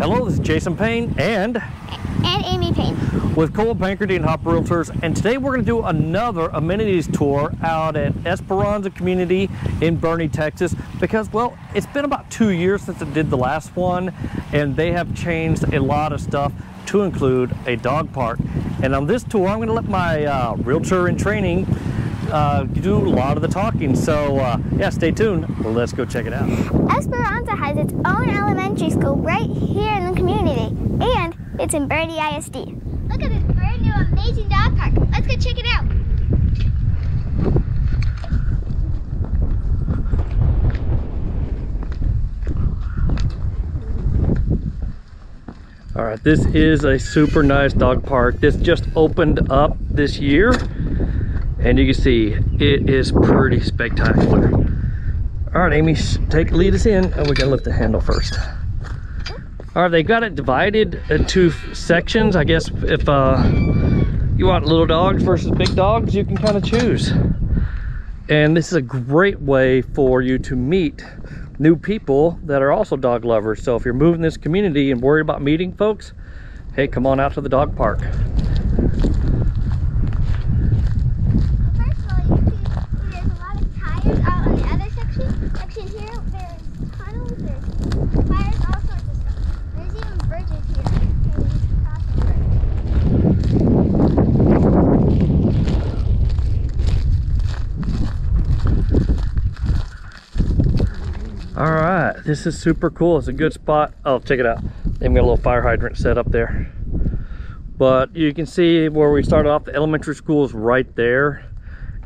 Hello, this is Jason Payne and Amy Payne with Coldwell Banker, Dean Hopper Realtors, and today we're going to do another amenities tour out at Esperanza Community in Boerne, Texas, because, well, it's been about 2 years since I did the last one, and they have changed a lot of stuff to include a dog park. And on this tour, I'm going to let my realtor in training do a lot of the talking, so yeah, stay tuned. Let's go check it out. Esperanza has its own elementary school right here in the community, and it's in Birdie ISD. Look at this brand new amazing dog park. Let's go check it out. All right, this is a super nice dog park. This just opened up this year. And you can see, it is pretty spectacular. All right, Amy, lead us in. Oh, we gotta lift the handle first. All right, they got it divided into sections. I guess if you want little dogs versus big dogs, you can kind of choose. And this is a great way for you to meet new people that are also dog lovers. So if you're moving this community and worried about meeting folks, hey, come on out to the dog park. Alright, this is super cool. It's a good spot. Oh, check it out. They've got a little fire hydrant set up there. But you can see where we started off, the elementary school's right there.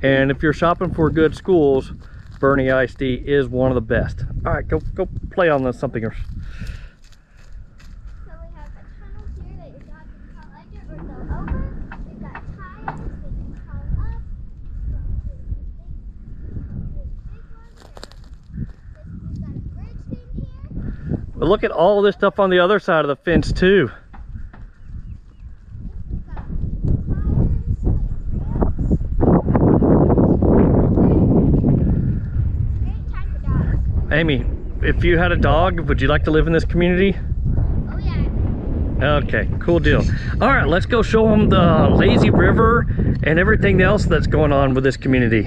And if you're shopping for good schools, Boerne ISD is one of the best. Alright, go play on this something else. But look at all this stuff on the other side of the fence too. Amy, if you had a dog, would you like to live in this community? Oh yeah. Okay, cool deal. All right, let's go show them the lazy river and everything else that's going on with this community.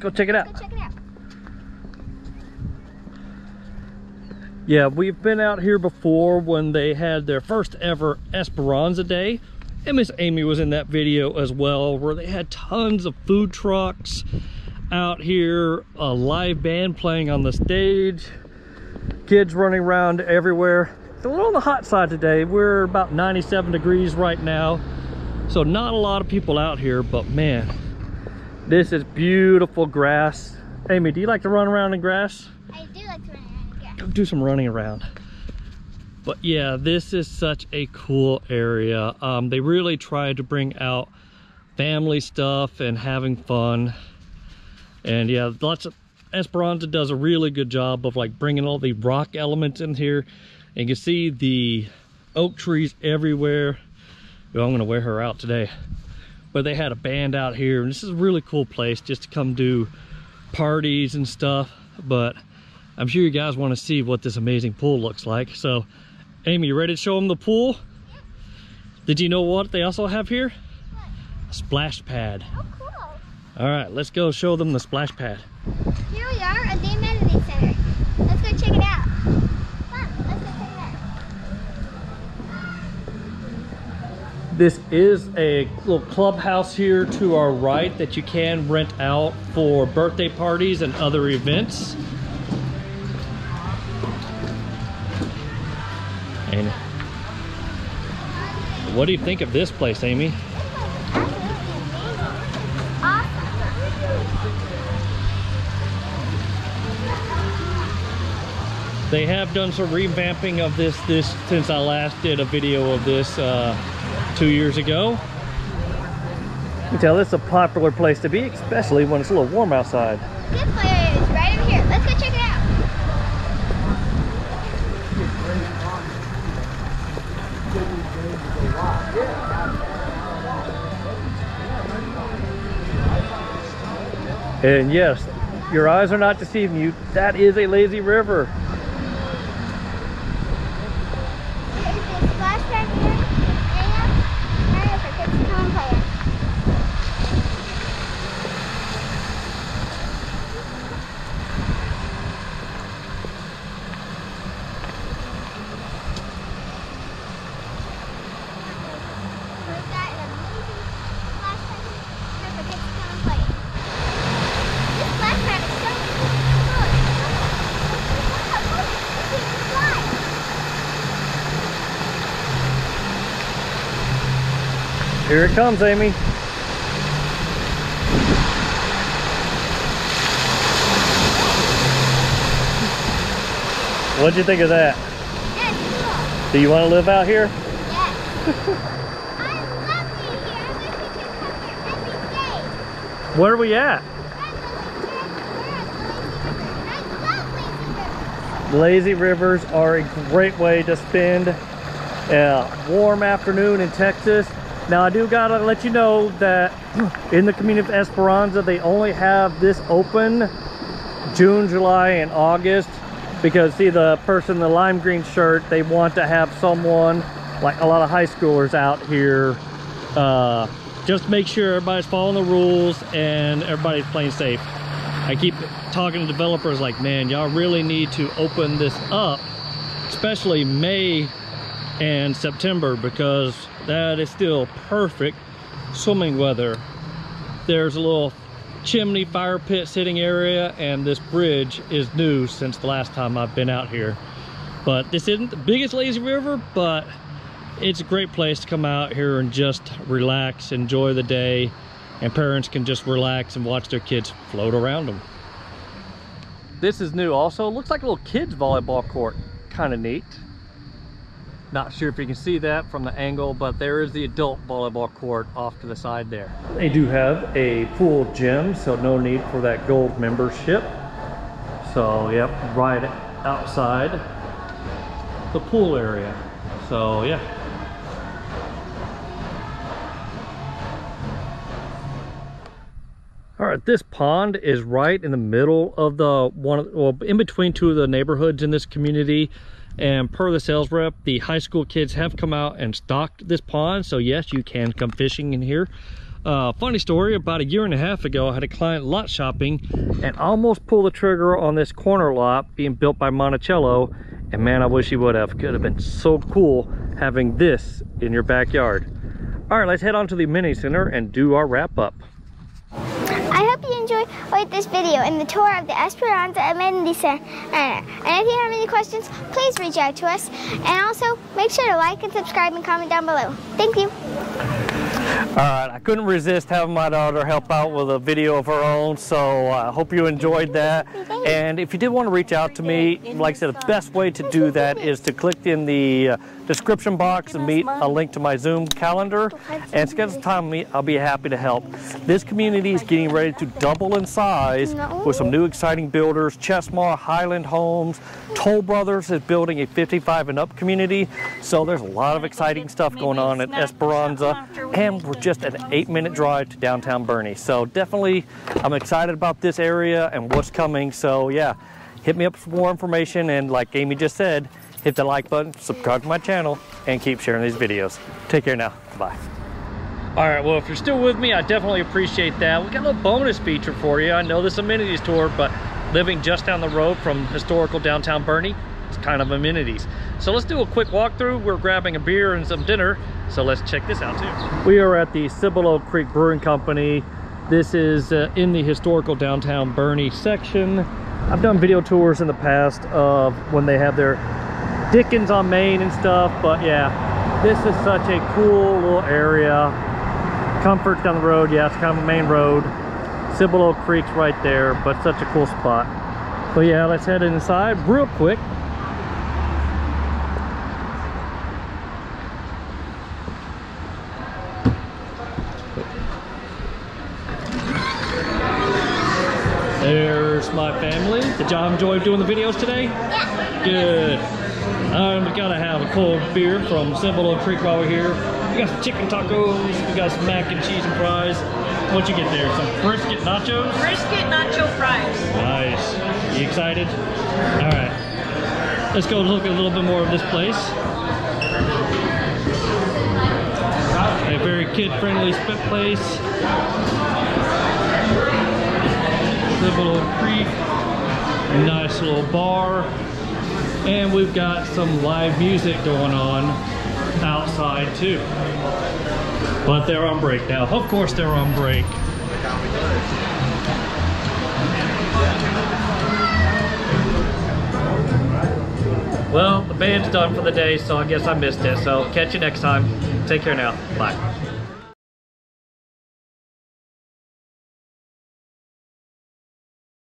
Go check it out. Go check it out. Yeah, we've been out here before when they had their first ever Esperanza Day, and Miss Amy was in that video as well, where they had tons of food trucks out here, a live band playing on the stage, kids running around everywhere. It's a little on the hot side today. We're about 97 degrees right now, so not a lot of people out here, but man, this is beautiful grass. Amy, do you like to run around in grass? I do like to run around in grass. Go do some running around. But yeah, this is such a cool area. They really tried to bring out family stuff and having fun. And yeah, lots of Esperanza does a really good job of like bringing all the rock elements in here. And you can see the oak trees everywhere. Oh, I'm gonna wear her out today. But they had a band out here, and this is a really cool place just to come do parties and stuff. But I'm sure you guys want to see what this amazing pool looks like. So, Amy, you ready to show them the pool? Yeah. Did you know what they also have here? What? A splash pad. Oh, cool. All right, let's go show them the splash pad. Here we are at the amenity center. Let's go check it out. This is a little clubhouse here to our right that you can rent out for birthday parties and other events. And what do you think of this place, Amy? This place is absolutely amazing. Awesome. They have done some revamping of this since I last did a video of this 2 years ago. You can tell this is a popular place to be, especially when it's a little warm outside. This player is right over here. Let's go check it out. And yes, your eyes are not deceiving you. That is a lazy river. Here it comes, Amy. What'd you think of that? That's cool. Do you want to live out here? Yes. I love being here. I wish we could come here every day. Where are we at? I love lazy rivers. Lazy rivers are a great way to spend a warm afternoon in Texas. Now I do gotta let you know that in the community of Esperanza, they only have this open June, July, and August because see the person in the lime green shirt, they want to have someone, like a lot of high schoolers out here. Just make sure everybody's following the rules and everybody's playing safe. I keep talking to developers like, man, y'all really need to open this up, especially May and September, because that is still perfect swimming weather. There's a little chimney fire pit sitting area, and this bridge is new since the last time I've been out here. But this isn't the biggest lazy river, but it's a great place to come out here and just relax, enjoy the day, and parents can just relax and watch their kids float around them. This is new also. Looks like a little kids volleyball court. Kind of neat. Not sure if you can see that from the angle, but there is the adult volleyball court off to the side there. They do have a pool gym, so no need for that gold membership. So, yep, right outside the pool area. So, yeah. All right, this pond is right in the middle of the one, well, in between two of the neighborhoods in this community. And per the sales rep, the high school kids have come out and stocked this pond. So yes, you can come fishing in here. Funny story, about a year and a half ago, I had a client lot shopping and almost pulled the trigger on this corner lot being built by Monticello. And man, I wish he would have. Could have been so cool having this in your backyard. All right, let's head on to the mini center and do our wrap up. I hope you enjoyed this video and the tour of the Esperanza Community Center. And if you have any questions, please reach out to us. And also, make sure to like and subscribe and comment down below. Thank you. All right, I couldn't resist having my daughter help out with a video of her own, so I hope you enjoyed that. And if you did want to reach out to me, like I said, the best way to do that is to click in the description box and meet a link to my Zoom calendar and schedule time with me. I'll be happy to help. This community is getting ready to double in size with some new exciting builders. Chesmar, Highland Homes, Toll Brothers is building a 55 and up community. So there's a lot of exciting stuff going on at Esperanza, and we're just an 8-minute drive to downtown Bernie. So definitely I'm excited about this area and what's coming. So yeah, hit me up for more information, and like Amy just said, hit the like button, subscribe to my channel, and keep sharing these videos. Take care now, bye. All right, well, if you're still with me, I definitely appreciate that. We got a little bonus feature for you. I know this amenities tour, but living just down the road from historical downtown Bernie, it's kind of amenities. So let's do a quick walkthrough. We're grabbing a beer and some dinner, so let's check this out too. We are at the Cibolo Creek Brewing Company. This is in the historical downtown Bernie section. I've done video tours in the past of when they have their Dickens on Main and stuff, but yeah, this is such a cool little area. Comfort down the road, yeah, it's kind of a main road. Cibolo Creek's right there, but such a cool spot. But yeah, let's head inside real quick. There's my family. Did y'all enjoy doing the videos today? Yeah. Good. We gotta have a cold beer from Cibolo Creek while we're here. We got some chicken tacos, we got some mac and cheese and fries. What'd you get there? Some brisket nachos? Brisket nacho fries. Nice. You excited? All right. Let's go look at a little bit more of this place. A very kid-friendly spit place. Cibolo Creek. Nice little bar. And we've got some live music going on outside too. But they're on break now. Of course they're on break. Well, the band's done for the day, so I guess I missed it. So catch you next time. Take care now. Bye.